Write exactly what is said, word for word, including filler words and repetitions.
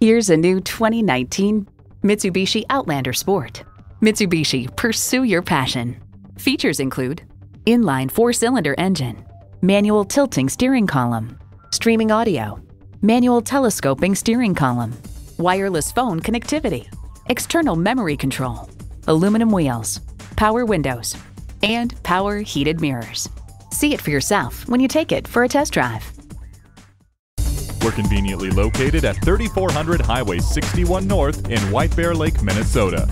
Here's a new twenty nineteen Mitsubishi Outlander Sport. Mitsubishi, pursue your passion. Features include inline four-cylinder engine, manual tilting steering column, streaming audio, manual telescoping steering column, wireless phone connectivity, external memory control, aluminum wheels, power windows, and power heated mirrors. See it for yourself when you take it for a test drive. We're conveniently located at thirty-four hundred Highway sixty-one North in White Bear Lake, Minnesota.